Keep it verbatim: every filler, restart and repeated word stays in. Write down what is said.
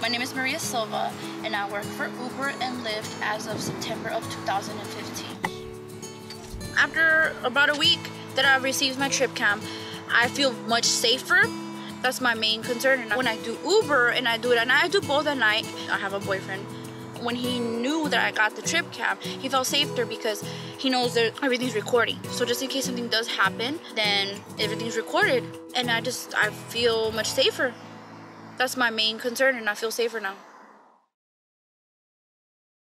My name is Maria Silva, and I work for Uber and Lyft as of September of two thousand fifteen. After about a week that I received my TripCam, I feel much safer. That's my main concern. And when I do Uber and I do it, and I do both at night, I have a boyfriend. When he knew that I got the TripCam, he felt safer because he knows that everything's recording. So just in case something does happen, then everything's recorded. And I just, I feel much safer. That's my main concern, and I feel safer now.